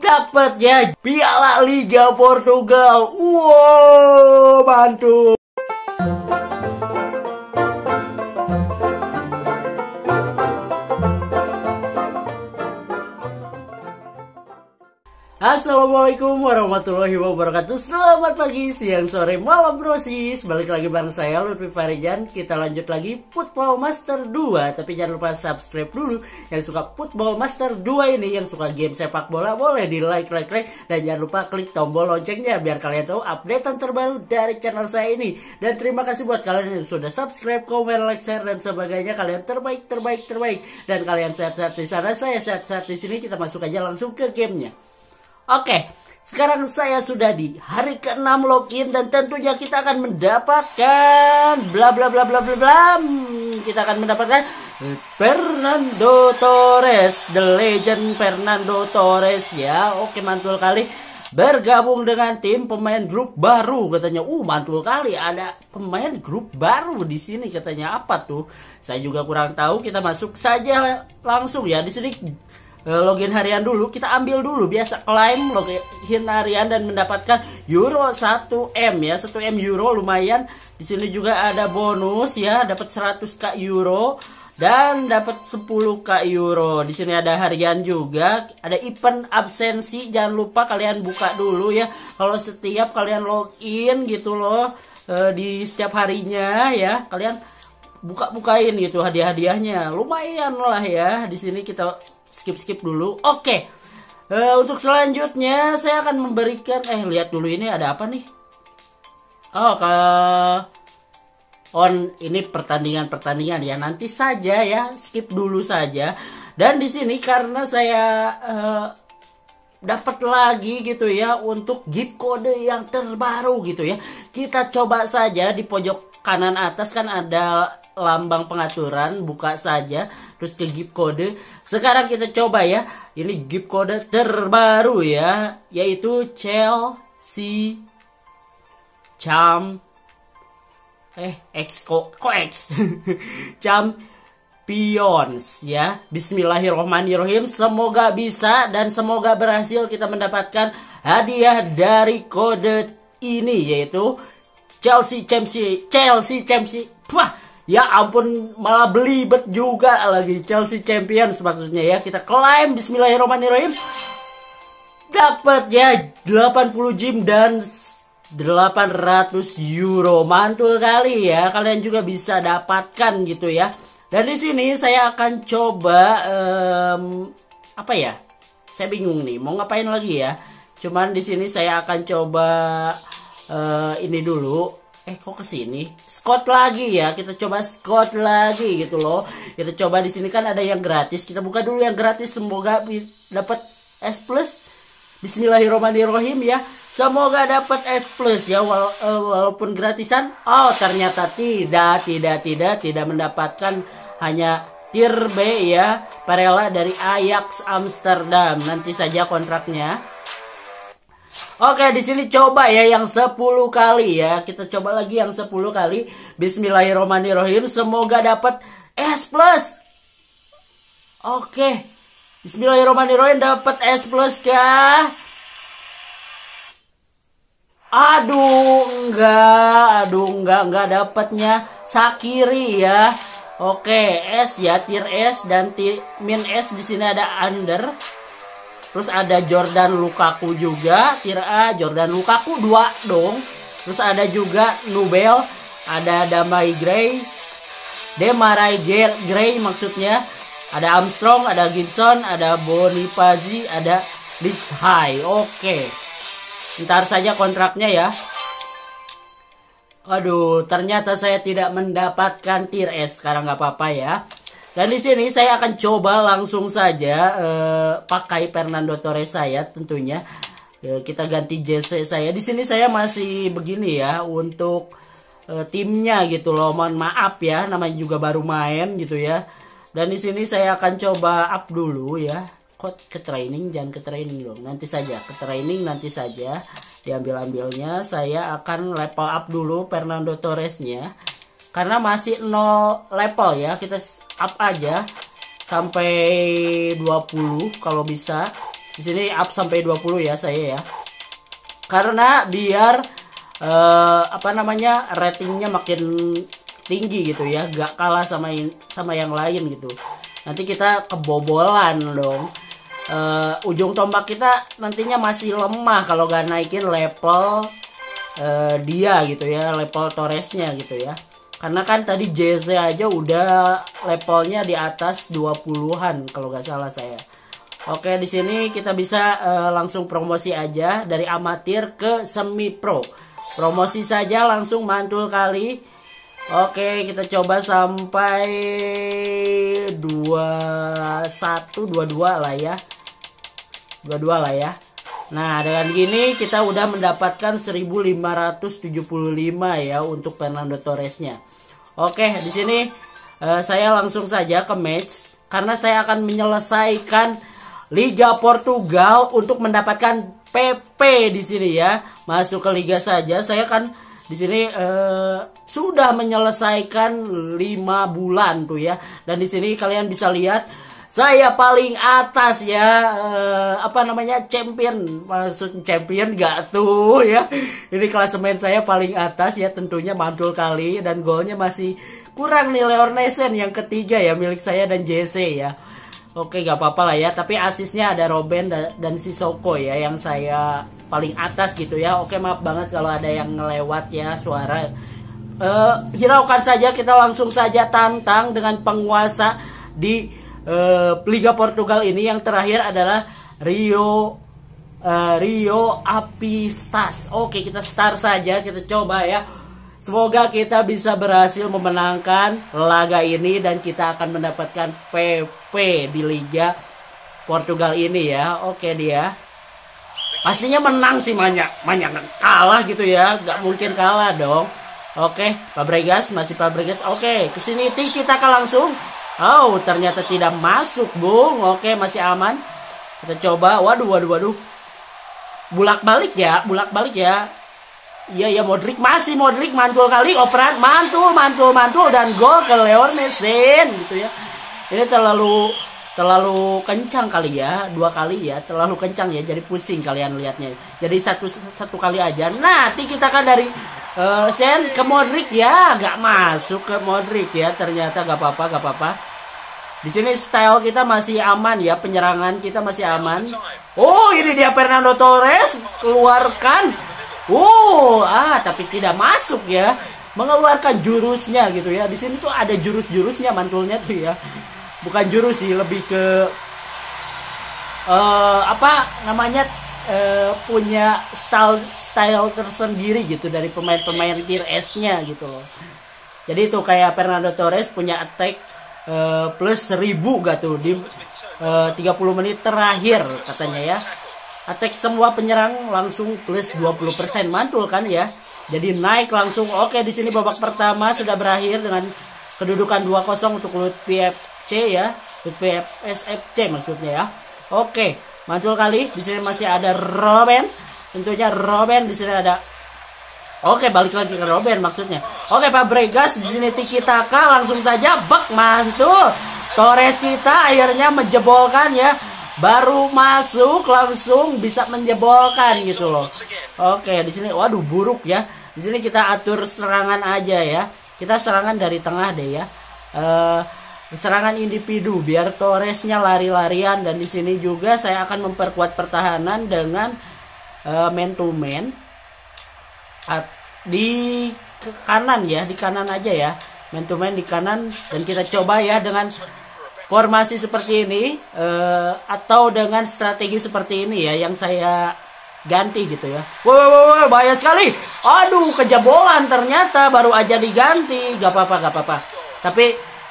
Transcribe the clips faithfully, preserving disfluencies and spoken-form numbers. dapatnya Piala Liga Portugal. Wow, mantap. Assalamualaikum warahmatullahi wabarakatuh. Selamat pagi, siang, sore, malam brosis. Balik lagi bareng saya Luthfi Farizan. Kita lanjut lagi Football Master dua. Tapi jangan lupa subscribe dulu. Yang suka Football Master dua ini, yang suka game sepak bola, boleh di like, like, like. Dan jangan lupa klik tombol loncengnya biar kalian tahu updatean terbaru dari channel saya ini. Dan terima kasih buat kalian yang sudah subscribe, komen, like, share, dan sebagainya. Kalian terbaik, terbaik, terbaik. Dan kalian sehat-sehat di sana, saya sehat-sehat di sini. Kita masuk aja langsung ke gamenya. Oke, sekarang saya sudah di hari keenam login dan tentunya kita akan mendapatkan bla bla bla bla bla bla. Kita akan mendapatkan Fernando Torres, the legend Fernando Torres ya. Oke, mantul kali bergabung dengan tim pemain grup baru katanya. Uh, mantul kali ada pemain grup baru di sini katanya, apa tuh? Saya juga kurang tahu. Kita masuk saja langsung ya di sini. Login harian dulu, kita ambil dulu biasa klaim login harian dan mendapatkan euro satu M ya, satu M euro lumayan. Di sini juga ada bonus ya, dapat seratus K euro dan dapat sepuluh K euro. Di sini ada harian juga, ada event absensi, jangan lupa kalian buka dulu ya. Kalau setiap kalian login gitu loh di setiap harinya ya, kalian buka-bukain gitu hadiah-hadiahnya. Lumayan lah ya. Di sini kita skip-skip dulu. Oke, uh, untuk selanjutnya saya akan memberikan eh lihat dulu ini ada apa nih. Oh, ke on ini pertandingan-pertandingan ya, nanti saja ya, skip dulu saja. Dan di sini karena saya uh, dapat lagi gitu ya untuk gift kode yang terbaru gitu ya. Kita coba saja di pojok kanan atas kan ada lambang pengaturan, buka saja terus ke gift kode. Sekarang kita coba ya, ini gift kode terbaru ya, yaitu Chelsea Champ eh X kok ko X Champions ya. Bismillahirrohmanirrohim, semoga bisa dan semoga berhasil kita mendapatkan hadiah dari kode ini yaitu Chelsea Chelsea Chelsea Chelsea Wah, ya ampun, malah belibet juga lagi. Chelsea Champions maksudnya ya. Kita klaim, bismillahirrohmanirrohim. Dapatnya delapan puluh gem dan delapan ratus euro. Mantul kali ya. Kalian juga bisa dapatkan gitu ya. Dan di sini saya akan coba um, apa ya? Saya bingung nih, mau ngapain lagi ya? Cuman di sini saya akan coba uh, ini dulu. Eh kok kesini Scott lagi ya, kita coba Scott lagi gitu loh. Kita coba di sini kan ada yang gratis, kita buka dulu yang gratis, semoga dapat S plus. Bismillahirrohmanirrohim ya, semoga dapat S plus ya, wala walaupun gratisan. Oh ternyata tidak tidak tidak tidak mendapatkan, hanya tier B ya. Parela dari Ajax Amsterdam, nanti saja kontraknya. Oke, di sini coba ya yang sepuluh kali ya. Kita coba lagi yang sepuluh kali. Bismillahirrohmanirrohim, semoga dapat S plus. Oke. Bismillahirrohmanirrohim, dapat S plus kah? Aduh, enggak. Aduh, enggak, enggak dapatnya Sakiri ya. Oke, S ya, tier S dan tier min S. Di sini ada under. Terus ada Jordan Lukaku juga, tier A, Jordan Lukaku dua dong. Terus ada juga Nubel, ada Demarai Gray, Demarai Gray maksudnya. Ada Armstrong, ada Gibson, ada Bonifazi, ada Luthfi. Oke, ntar saja kontraknya ya. Aduh, ternyata saya tidak mendapatkan tier S, sekarang nggak apa-apa ya. Dan di sini saya akan coba langsung saja eh, pakai Fernando Torres saya tentunya. Eh, kita ganti J C saya. Di sini saya masih begini ya untuk eh, timnya gitu loh. Mohon maaf ya, namanya juga baru main gitu ya. Dan di sini saya akan coba up dulu ya. Kok ke training, jangan ke training dong. Nanti saja ke training, nanti saja diambil-ambilnya. Saya akan level up dulu Fernando Torresnya. Karena masih nol level ya, kita up aja sampai dua puluh kalau bisa. Di sini up sampai dua puluh ya saya ya. Karena biar uh, apa namanya ratingnya makin tinggi gitu ya, gak kalah sama sama yang lain gitu. Nanti kita kebobolan dong. Uh, ujung tombak kita nantinya masih lemah kalau gak naikin level uh, dia gitu ya, level Torresnya gitu ya. Karena kan tadi J C aja udah levelnya di atas dua puluhan kalau gak salah saya. Oke, di sini kita bisa uh, langsung promosi aja dari amatir ke semi pro. Promosi saja langsung mantul kali. Oke, kita coba sampai dua puluh satu dua puluh dua lah ya. dua puluh dua lah ya. Nah, dengan gini kita udah mendapatkan seribu lima ratus tujuh puluh lima ya untuk Fernando Torresnya. Oke, di sini uh, saya langsung saja ke match karena saya akan menyelesaikan Liga Portugal untuk mendapatkan P P di sini ya. Masuk ke liga saja. Saya kan di sini uh, sudah menyelesaikan lima bulan tuh ya. Dan di sini kalian bisa lihat saya paling atas ya, eh, apa namanya champion, maksud champion gak tuh ya. Ini klasemen saya paling atas ya, tentunya mantul kali. Dan golnya masih kurang nih, Leo Messi yang ketiga ya, milik saya dan J C ya. Oke, gak apa-apa lah ya, tapi asisnya ada Robben dan, dan Sissoko ya, yang saya paling atas gitu ya. Oke, maaf banget kalau ada yang ngelewat ya suara. eh, Hiraukan saja, kita langsung saja tantang dengan penguasa di Uh, Liga Portugal ini. Yang terakhir adalah Rio uh, Rio Apistas. Oke, kita start saja, kita coba ya. Semoga kita bisa berhasil memenangkan laga ini dan kita akan mendapatkan P P di Liga Portugal ini ya. Oke, dia pastinya menang sih, banyak banyak kalah gitu ya, nggak mungkin kalah dong. Oke, Fàbregas masih Fàbregas. Oke, kesini kita akan langsung. Oh, ternyata tidak masuk, Bung. Oke, masih aman. Kita coba. Waduh, waduh, waduh. Bulak-balik ya, bulak-balik ya. Iya, ya, Modric. Masih Modric. Mantul kali. Operan. Mantul, mantul, mantul. Dan gol ke Leo Messi. Gitu ya. Ini terlalu terlalu kencang kali ya. Dua kali ya. Terlalu kencang ya. Jadi pusing kalian lihatnya. Jadi satu satu kali aja. Nah, kita kan dari... Uh, Sen ke Modric ya, gak masuk ke Modric ya, ternyata gak apa-apa, gak apa-apa. Di sini style kita masih aman ya, penyerangan kita masih aman. Oh, ini dia Fernando Torres, keluarkan. Oh, ah tapi tidak masuk ya, mengeluarkan jurusnya gitu ya. Di sini tuh ada jurus-jurusnya, mantulnya tuh ya. Bukan jurus sih, lebih ke uh, apa namanya? Uh, punya style style tersendiri gitu dari pemain-pemain tier S-nya gitu loh. Jadi itu kayak Fernando Torres punya attack uh, plus seribu gak tuh di uh, tiga puluh menit terakhir katanya ya. Attack semua penyerang langsung plus dua puluh persen, mantul kan ya. Jadi naik langsung. Oke, di sini babak pertama sudah berakhir dengan kedudukan dua kosong untuk Luthfi F C ya. Luthfi S F C maksudnya ya. Oke. Mantul kali, di sini masih ada Robben. Tentunya Robben di sini ada. Oke, balik lagi ke Robben maksudnya. Oke, Fàbregas di sini tiki taka langsung saja bek, mantul. Torres kita akhirnya menjebolkan ya. Baru masuk langsung bisa menjebolkan gitu loh. Oke, di sini waduh buruk ya. Di sini kita atur serangan aja ya. Kita serangan dari tengah deh ya. Eh uh, serangan individu biar Torresnya lari-larian. Dan di sini juga saya akan memperkuat pertahanan dengan uh, man to man At, di ke kanan ya, di kanan aja ya, man to man di kanan. Dan kita coba ya dengan formasi seperti ini uh, atau dengan strategi seperti ini ya yang saya ganti gitu ya. Wow, wow, wow, bahaya sekali. Aduh, kejebolan ternyata baru aja diganti. Gak apa-apa, gak apa-apa. Tapi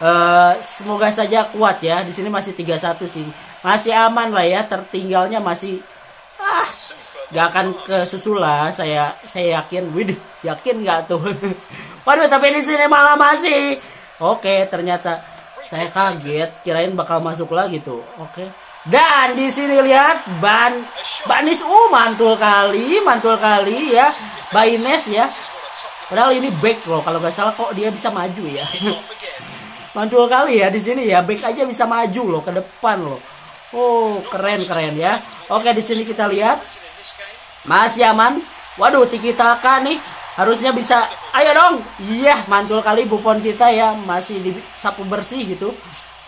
Uh, semoga saja kuat ya. Di sini masih tiga satu sih. Masih aman lah ya. Tertinggalnya masih ah, gak akan kesusul lah. Saya saya yakin. Widih, yakin gak tuh? Waduh, tapi di sini malah masih. Oke, ternyata saya kaget, kirain bakal masuk lagi tuh. Oke. Dan di sini lihat Ban Banis uh, mantul kali, mantul kali ya. Baines ya. Padahal ini back loh kalau gak salah, kok dia bisa maju ya. Mantul kali ya di sini ya, back aja bisa maju loh ke depan loh. Oh, keren-keren ya. Oke, di sini kita lihat. Masih aman. Waduh, tiki taka nih. Harusnya bisa. Ayo dong. Iya, mantul kali Buffon kita ya. Masih disapu bersih gitu.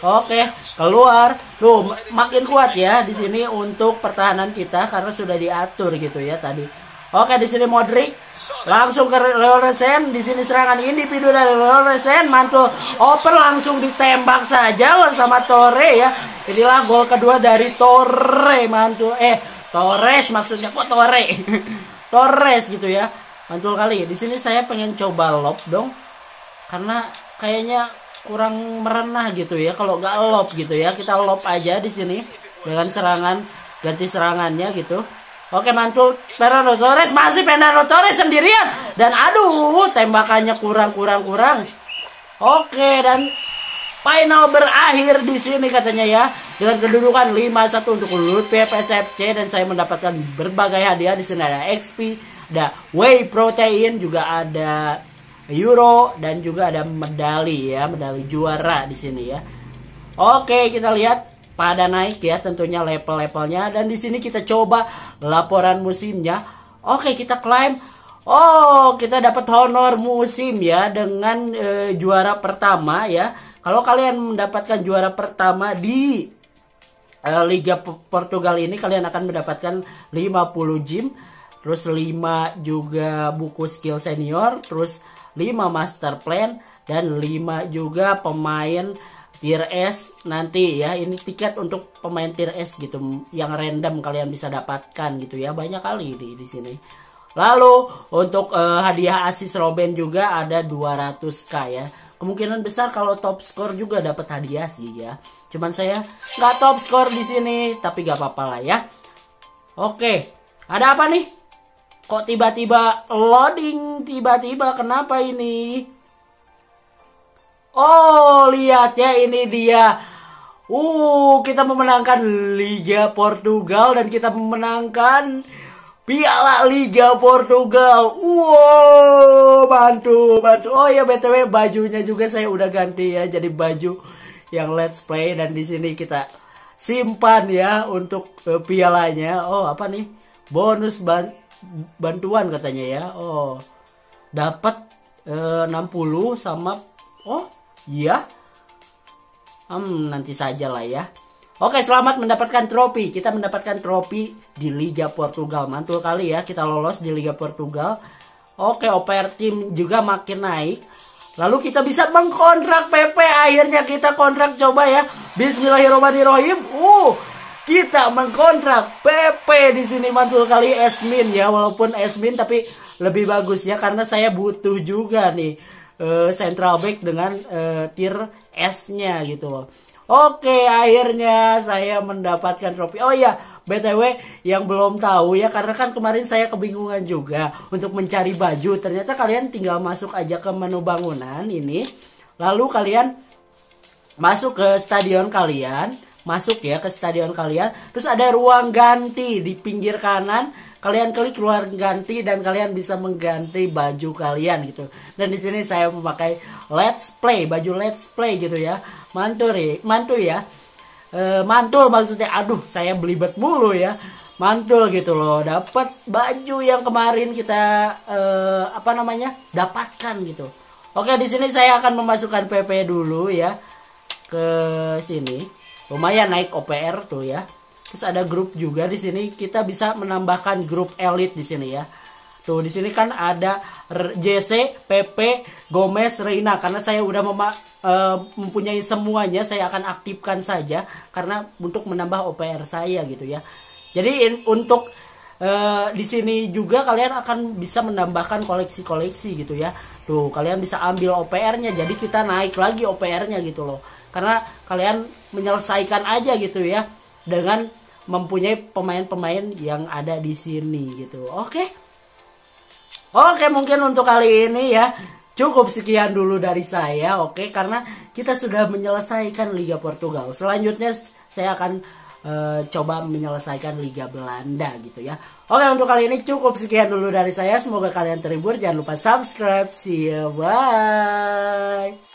Oke, keluar. Tuh, makin kuat ya di sini untuk pertahanan kita. Karena sudah diatur gitu ya tadi. Oke, di sini Modric. Langsung ke Leo Messi. Di sini serangan individu dari Leo Messi. Mantul. Open langsung ditembak saja sama Torres ya. Inilah gol kedua dari Torres, mantul. Eh, Torres maksudnya kok Torres. Torres gitu ya. Mantul kali. Di sini saya pengen coba lob dong. Karena kayaknya kurang merenah gitu ya kalau nggak lob gitu ya. Kita lob aja di sini dengan serangan ganti serangannya gitu. Oke, mantul. Fernando Torres masih Fernando Torres sendirian dan aduh tembakannya kurang-kurang-kurang. Oke, dan final berakhir di sini katanya ya dengan kedudukan lima satu untuk Luthfi F C dan saya mendapatkan berbagai hadiah. Di sini ada X P, ada whey protein, juga ada euro dan juga ada medali ya, medali juara di sini ya. Oke, kita lihat pada naik ya tentunya level-levelnya dan di sini kita coba laporan musimnya. Oke, kita klaim. Oh, kita dapat honor musim ya dengan e, juara pertama ya. Kalau kalian mendapatkan juara pertama di uh, Liga Portugal ini, kalian akan mendapatkan lima puluh gym, terus lima juga buku skill senior, terus lima master plan, dan lima juga pemain tier S nanti ya. Ini tiket untuk pemain tier S gitu, yang random kalian bisa dapatkan gitu ya, banyak kali di, di sini. Lalu untuk uh, hadiah assist Robben juga ada dua ratus K ya. Kemungkinan besar kalau top score juga dapat hadiah sih ya. Cuman saya nggak top score di sini, tapi nggak apa-apa lah ya. Oke, ada apa nih? Kok tiba-tiba loading, tiba-tiba kenapa ini? Oh, lihat ya ini dia. Uh, kita memenangkan Liga Portugal dan kita memenangkan Piala Liga Portugal. Wow, bantu, bantu. Oh ya, B T W bajunya juga saya udah ganti ya, jadi baju yang Let's Play dan di sini kita simpan ya untuk uh, pialanya. Oh, apa nih? Bonus ban bantuan katanya ya. Oh. Dapat uh, enam puluh sama oh, iya. Hmm, nanti sajalah ya. Oke, selamat mendapatkan trofi. Kita mendapatkan trofi di Liga Portugal. Mantul kali ya, kita lolos di Liga Portugal. Oke, O P R tim juga makin naik. Lalu kita bisa mengkontrak P P. Akhirnya kita kontrak, coba ya. Bismillahirrahmanirrahim. Uh, kita mengkontrak P P di sini. Mantul kali Esmin ya. Walaupun Esmin tapi lebih bagus ya. Karena saya butuh juga nih uh, central back dengan uh, tier S-nya gitu loh. Oke, akhirnya saya mendapatkan trofi. Oh iya, B T W yang belum tahu ya, karena kan kemarin saya kebingungan juga untuk mencari baju. Ternyata kalian tinggal masuk aja ke menu bangunan ini. Lalu kalian masuk ke stadion kalian. Masuk ya ke stadion kalian. Terus ada ruang ganti di pinggir kanan. Kalian klik ruang ganti dan kalian bisa mengganti baju kalian gitu. Dan di sini saya memakai Let's Play, baju Let's Play gitu ya. Mantul ya, mantul ya. E, mantul maksudnya. Aduh, saya belibet mulu ya. Mantul gitu loh. Dapat baju yang kemarin kita e, apa namanya? dapatkan gitu. Oke, di sini saya akan memasukkan P P dulu ya ke sini. Lumayan naik O P R tuh ya. Terus ada grup juga di sini, kita bisa menambahkan grup elit di sini ya. Tuh di sini kan ada J C, P P, Gomez, Reina. Karena saya udah uh, mempunyai semuanya, saya akan aktifkan saja karena untuk menambah O P R saya gitu ya. Jadi in, untuk uh, di sini juga kalian akan bisa menambahkan koleksi-koleksi gitu ya. Tuh kalian bisa ambil O P R-nya, jadi kita naik lagi O P R-nya gitu loh. Karena kalian menyelesaikan aja gitu ya dengan mempunyai pemain-pemain yang ada di sini gitu. Oke. Oke, mungkin untuk kali ini ya cukup sekian dulu dari saya. Oke, karena kita sudah menyelesaikan Liga Portugal. Selanjutnya saya akan e, coba menyelesaikan Liga Belanda gitu ya. Oke, untuk kali ini cukup sekian dulu dari saya. Semoga kalian terhibur. Jangan lupa subscribe. See you. Bye.